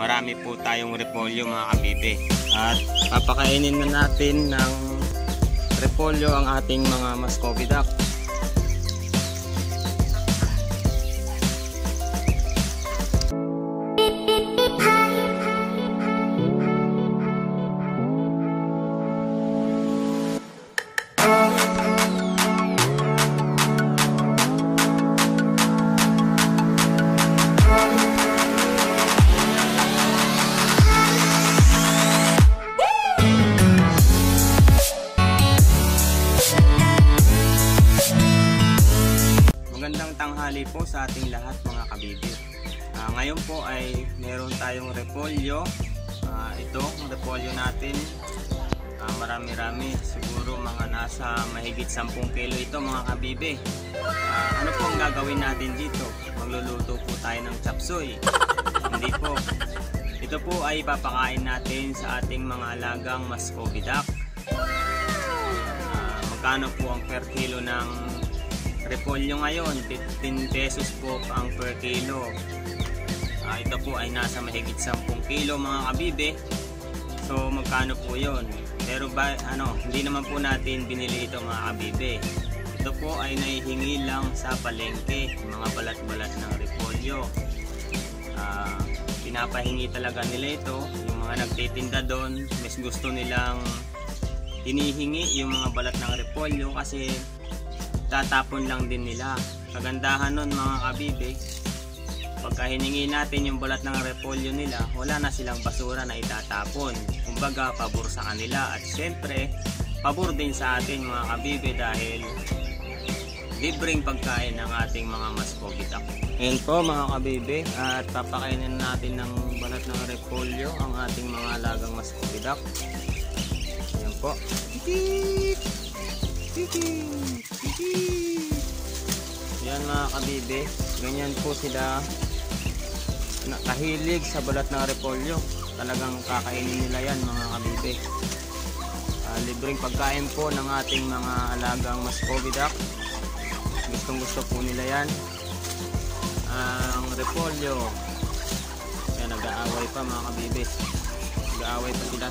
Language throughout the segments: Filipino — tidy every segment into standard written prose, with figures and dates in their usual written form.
marami po tayong repolyo mga kabibe. At papakainin na natin ng repolyo ang ating mga Muscovy duck. Tanghali po sa ating lahat mga kabibe. Ngayon po ay meron tayong repolyo. Ito ang repolyo natin. Marami-rami, siguro mga nasa mahigit 10 kilo ito mga kabibe. Ano po ang gagawin natin dito? Magluluto po tayo ng chapsoy. Hindi po. Ito po ay papakain natin sa ating mga alagang Muscovy duck. Magkano po ang per kilo ng repolyo ngayon? 15 pesos po ang per kilo. Ito po ay nasa mahigit 10 kilo mga kabibe. So magkano po yun? Pero hindi naman po natin binili ito mga kabibe. Ito po ay naihingi lang sa palengke, mga balat-balat ng repolyo. Pinapahingi talaga nila ito. Yung mga nagtitinda doon, mas gusto nilang hinihingi yung mga balat ng repolyo kasi tatapon lang din nila. Kagandahan nun mga kabibe, pagka hiningi natin yung balat ng repolyo nila, wala na silang basura na itatapon. Kumbaga, pabor sa kanila at syempre, pabor din sa atin mga kabibe dahil libreng pagkain ng ating mga Muscovy duck. Ayan po mga kabibe, at papakainin natin ng balat ng repolyo ang ating mga alagang Muscovy duck. Ayan po. Yan mga kabibe, ganyan po sila nakahilig sa balat ng repolyo. Talagang kakainin nila yan mga kabibe. Libreng pagkain po ng ating mga alagang Muscovy duck. Gustong gusto po nila yan. Ang repolyo, yan, nag-aaway pa mga kabibe. Nag-aaway pa sila.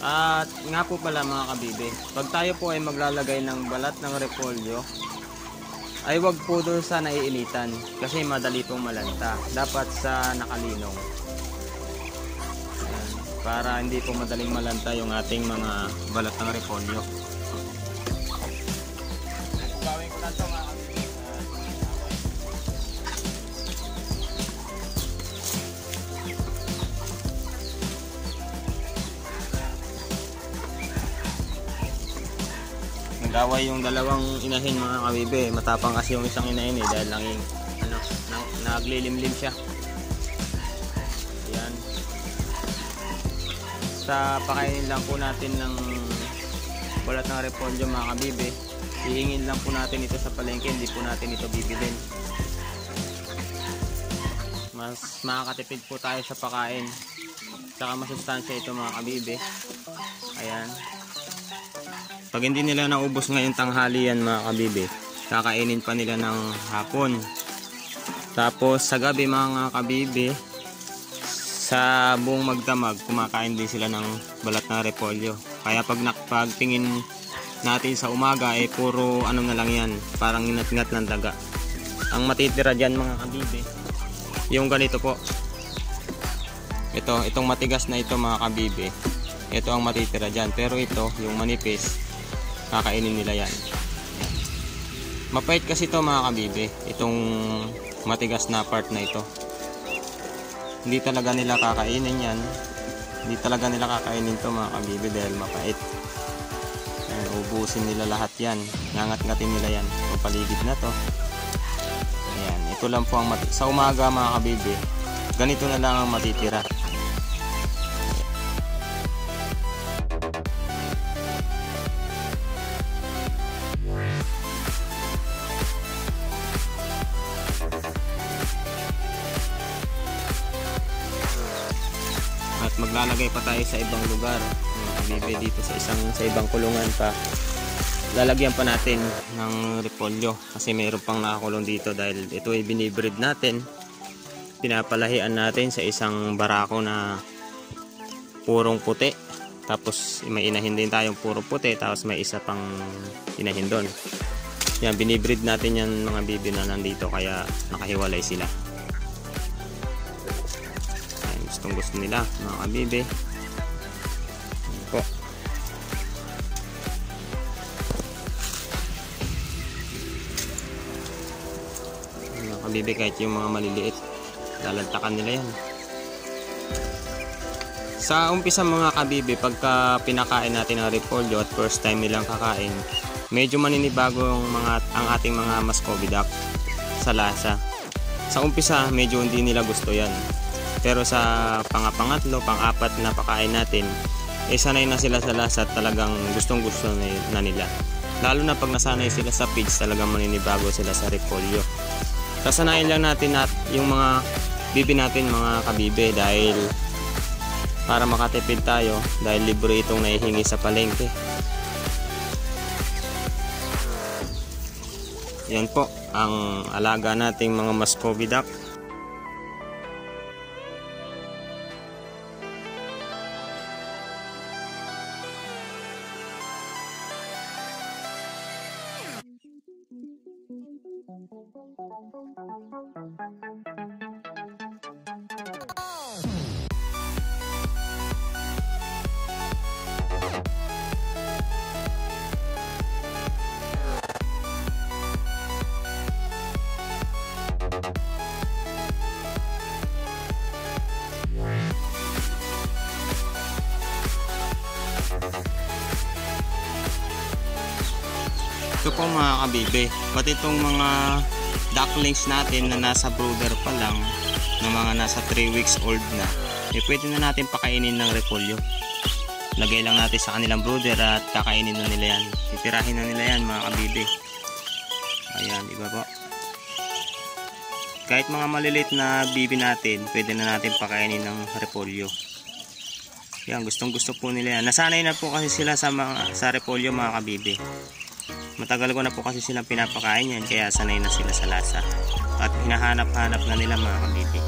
At nga po pala mga kabibe, pag tayo po ay maglalagay ng balat ng repolyo, ay wag po doon sa naiinitan kasi madali pong malanta. Dapat sa nakalinong. Ayan, para hindi po madaling malanta yung ating mga balat ng repolyo. Gawin ko lang ito mga kabibe. Nag-away yung dalawang inahin mga kabibe. Matapang kasi yung isang inahin dahil naglilimlim siya. Ayan. Sa pakainin lang po natin ng balat ng repolyo mga kabibe. Ihingin lang po natin ito sa palengke, hindi po natin ito bibilin. Mas makakatipid po tayo sa pakain. Saka masustansya ito mga kabibe. Ayan. Pag hindi nila naubos ngayong tanghali yan mga kabibe, kakainin pa nila ng hapon. Tapos sa gabi mga kabibe, sa buong magdamag, kumakain din sila ng balat na repolyo. Kaya pag nakapagtingin natin sa umaga, puro na lang yan, parang inat-ingat lang daga. Ang matitira dyan mga kabibe, yung ganito po. Itong matigas na ito mga kabibe, ito ang matitira dyan. Pero ito, yung manipis, kakainin nila yan. Mapait kasi ito mga kabibe, itong matigas na part na ito. Hindi talaga nila kakainin yan. Hindi talaga nila kakainin ito mga kabibe dahil mapait. Ubusin nila lahat yan. Nangat-ngatin nila yan. Ang paligid na to. Ayan, ito lang po ang sa umaga mga kabibe, ganito na lang ang matitira. At maglalagay pa tayo sa ibang lugar mga kabibe, dito sa ibang kulungan pa. Lalagyan pa natin ng repolyo kasi mayroon pang nakakulong dito dahil ito ay binibreed natin. pinapalahian natin sa isang barako na purong puti. Tapos may inahin din tayong puro puti, tapos may isa pang inahin doon. Yan, binibreed natin yan mga bibi na nandito kaya nakahiwalay sila. Ayan, gustong gusto nila mga kabibi. Ayan po. Ayan, mga kabibi, kahit yung mga maliliit lalantakan nila yan. Sa umpisa mga kabibi, pagka pinakain natin ang repolyo at first time nilang kakain, medyo maninibago ang ating mga Muscovy duck sa lasa. Sa umpisa medyo hindi nila gusto yan, pero sa pangapangatlo, pang-apat na pakain natin, sanay na sila sa lasa at talagang gustong gusto na nila. Lalo na pag nasanay sila sa pigs, talagang maninibago sila sa repolyo. Sasanayin lang natin at yung mga bibi natin mga kabibi, dahil para makatipid tayo, dahil libre itong naihingi sa palengke. Yan po ang alaga nating mga Muscovy duck. Ito po mga kabibi, pati itong mga ducklings natin na nasa brooder pa lang, na mga nasa 3 weeks old na, pwede na natin pakainin ng repolyo. Lagay lang natin sa kanilang brooder at kakainin na nila yan. Titirahin na nila yan mga kabibi. Ayan, iba po. Kahit mga maliliit na bibi natin, pwede na natin pakainin ng repolyo. Yan, gustong gusto po nila yan. Nasanay na po kasi sila sa repolyo mga kabibi. Matagal ko na po kasi silang pinapakain yan, kaya sanay na sila sa lasa at hinahanap-hanap na nila mga kabibi.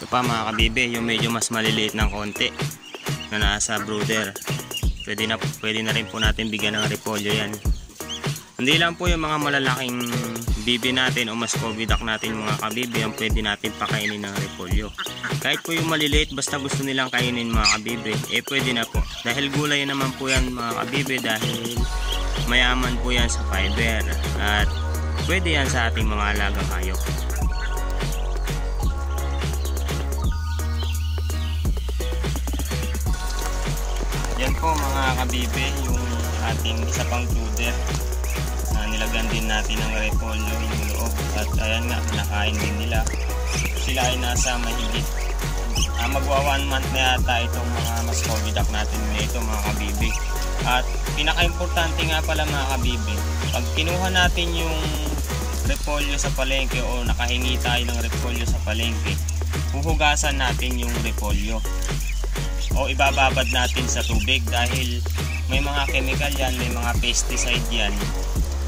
Ito pa mga kabibi, yung medyo mas maliliit ng konti na nasa brooder, pwede na rin po natin bigyan ng repolyo yan. Hindi lang po yung mga malalaking bibi natin o Muscovy duck natin mga kabibi ang pwede natin pakainin ng repolyo. Kahit po yung maliliit, basta gusto nilang kainin mga kabibi, pwede na po. Dahil gulay naman po yan mga kabibi, dahil mayaman po yan sa fiber at pwede yan sa ating mga alagang hayop. Yan po mga kabibi yung ating isa pang brooder na nilagyan din natin ng repolyo yung loob, at ayan nga, nakain din nila. Sila ay nasa mahigit magwa 1 month na yata itong mga Muscovy duck natin nito mga kabibi. At pinaka-importante nga pala mga kabibi, pag kinuha natin yung repolyo sa palengke o nakahingi tayo ng repolyo sa palengke, huhugasan natin yung repolyo o ibababad natin sa tubig, dahil may mga chemical yan, may mga pesticide yan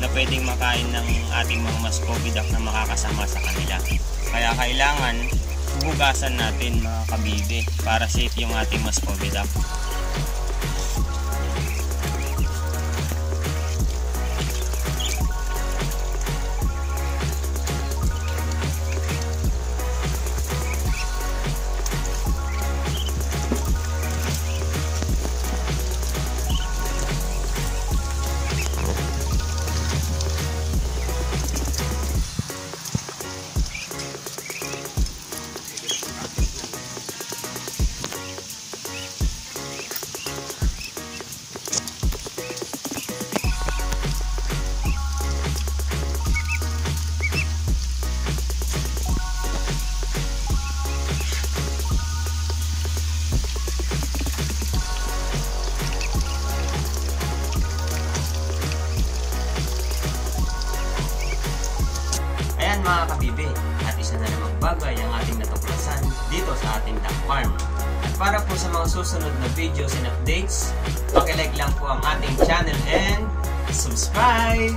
na pwedeng makain ng ating mga Muscovy duck na makakasama sa kanila. Kaya kailangan hugasan natin mga kabibi para safe yung ating Muscovy duck. Mga kabibi, at isa na namang bagay ang ating natuklasan dito sa ating duck farm. At para po sa mga susunod na videos and updates, pakilike lang po ang ating channel and subscribe!